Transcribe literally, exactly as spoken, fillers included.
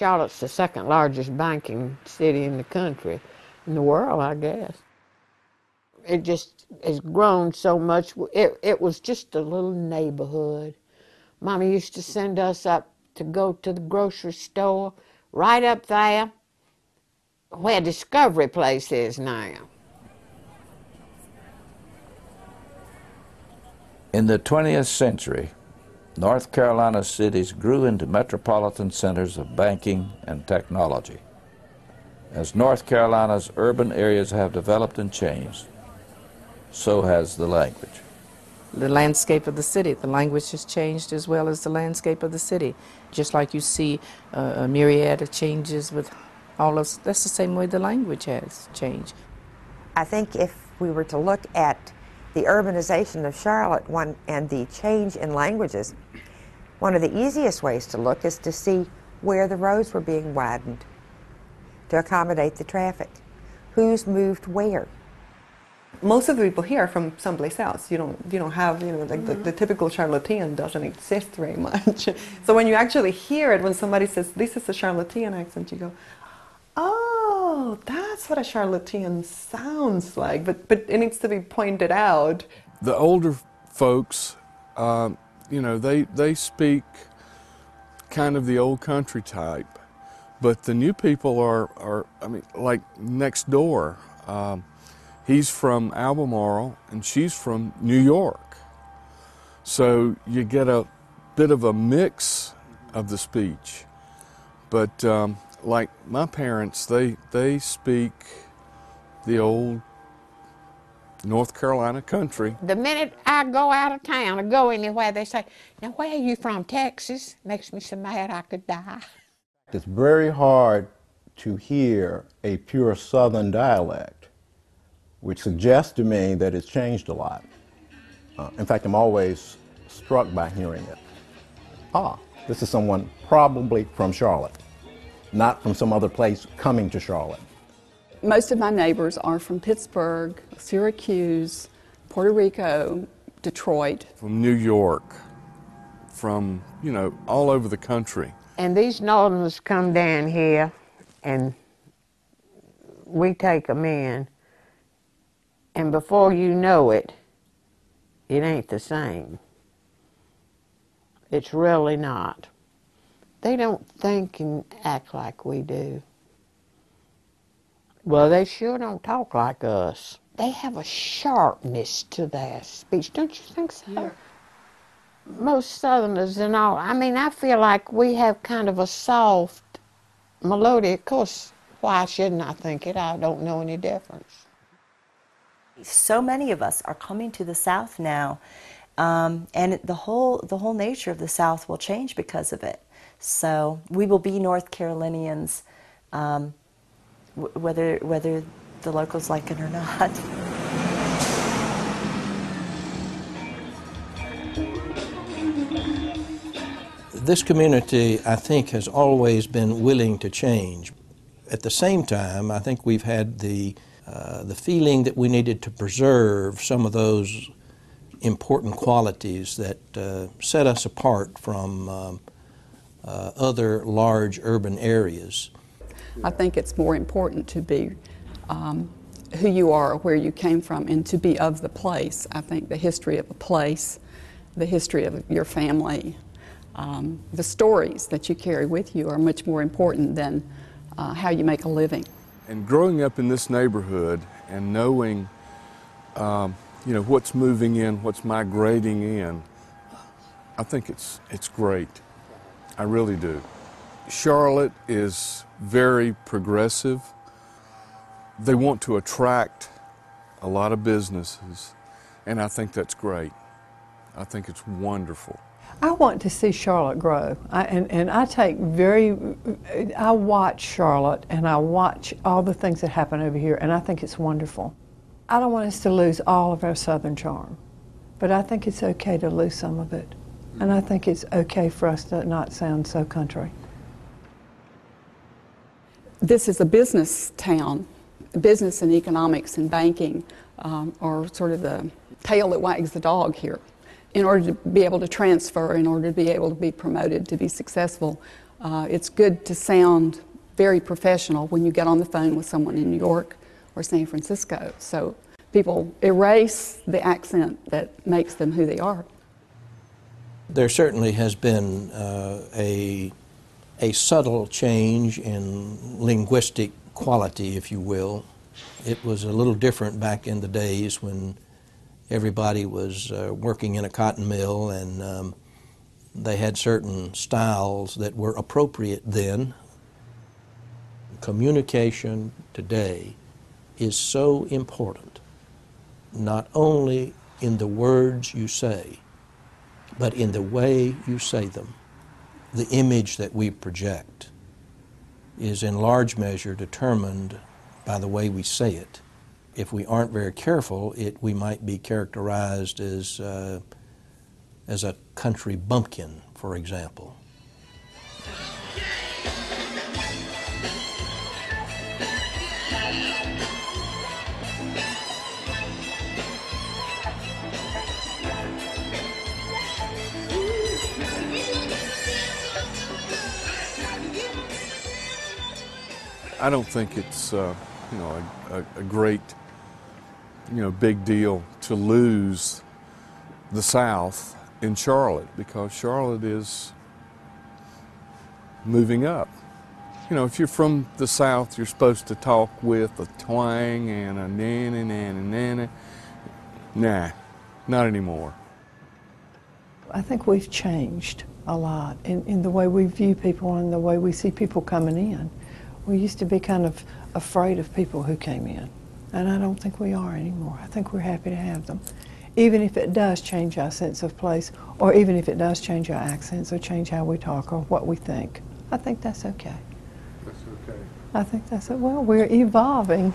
Charlotte's the second largest banking city in the country, in the world, I guess. It just has grown so much. It, it was just a little neighborhood. Mama used to send us up to go to the grocery store, right up there where Discovery Place is now. In the twentieth century, North Carolina cities grew into metropolitan centers of banking and technology. As North Carolina's urban areas have developed and changed, so has the language. The landscape of the city, the language has changed as well as the landscape of the city. Just like you see uh, a myriad of changes with all of us, that's the same way the language has changed. I think if we were to look at the urbanization of Charlotte one and the change in languages, one of the easiest ways to look is to see where the roads were being widened to accommodate the traffic, who's moved where. Most of the people here are from someplace else. You don't, you don't have, you know, like the, the typical Charlottean doesn't exist very much. So when you actually hear it, when somebody says, this is a Charlottean accent, you go, oh, that's what a Charlottean sounds like. But, but it needs to be pointed out. The older folks, um, you know, they, they speak kind of the old country type. But the new people are, are I mean, like next door. Um, He's from Albemarle, and she's from New York. So you get a bit of a mix of the speech. But um, like my parents, they, they speak the old North Carolina country. The minute I go out of town or go anywhere, they say, now where are you from, Texas? Makes me so mad I could die. It's very hard to hear a pure Southern dialect, which suggests to me that it's changed a lot. Uh, in fact, I'm always struck by hearing it. Ah, this is someone probably from Charlotte, not from some other place coming to Charlotte. Most of my neighbors are from Pittsburgh, Syracuse, Puerto Rico, Detroit. From New York, from, you know, all over the country. And these Northerners come down here and we take them in. And before you know it, it ain't the same. It's really not. They don't think and act like we do. Well, they sure don't talk like us. They have a sharpness to their speech. Don't you think so? Yeah. Most Southerners and all, I mean, I feel like we have kind of a soft melody. Of course, why shouldn't I think it? I don't know any difference. So many of us are coming to the South now, um, and the whole the whole nature of the South will change because of it. So we will be North Carolinians, um, w whether whether the locals like it or not. This community, I think, has always been willing to change. At the same time, I think we've had the Uh, the feeling that we needed to preserve some of those important qualities that uh, set us apart from um, uh, other large urban areas. I think it's more important to be um, who you are, where you came from, and to be of the place. I think the history of a place, the history of your family, um, the stories that you carry with you are much more important than uh, how you make a living. And growing up in this neighborhood and knowing, um, you know, what's moving in, what's migrating in, I think it's, it's great. I really do. Charlotte is very progressive. They want to attract a lot of businesses, and I think that's great. I think it's wonderful. I want to see Charlotte grow, I, and, and I take very, I watch Charlotte and I watch all the things that happen over here, and I think it's wonderful. I don't want us to lose all of our Southern charm, but I think it's okay to lose some of it, and I think it's okay for us to not sound so country. This is a business town. Business and economics and banking um, are sort of the tail that wags the dog here. In order to be able to transfer, in order to be able to be promoted, to be successful, Uh, it's good to sound very professional when you get on the phone with someone in New York or San Francisco. So people erase the accent that makes them who they are. There certainly has been uh, a, a subtle change in linguistic quality, if you will. It was a little different back in the days when everybody was uh, working in a cotton mill, and um, they had certain styles that were appropriate then. Communication today is so important, not only in the words you say, but in the way you say them. The image that we project is in large measure determined by the way we say it. If we aren't very careful, it, we might be characterized as, uh, as a country bumpkin, for example. I don't think it's uh, you know, a, a great, you know, big deal to lose the South in Charlotte, because Charlotte is moving up. You know, if you're from the South, you're supposed to talk with a twang and a nanny, nanny, nanny. Nah, not anymore. I think we've changed a lot in, in the way we view people and the way we see people coming in. We used to be kind of afraid of people who came in, and I don't think we are anymore. I think we're happy to have them, even if it does change our sense of place, or even if it does change our accents or change how we talk or what we think. I think that's okay. That's okay. I think that's it. Well, we're evolving.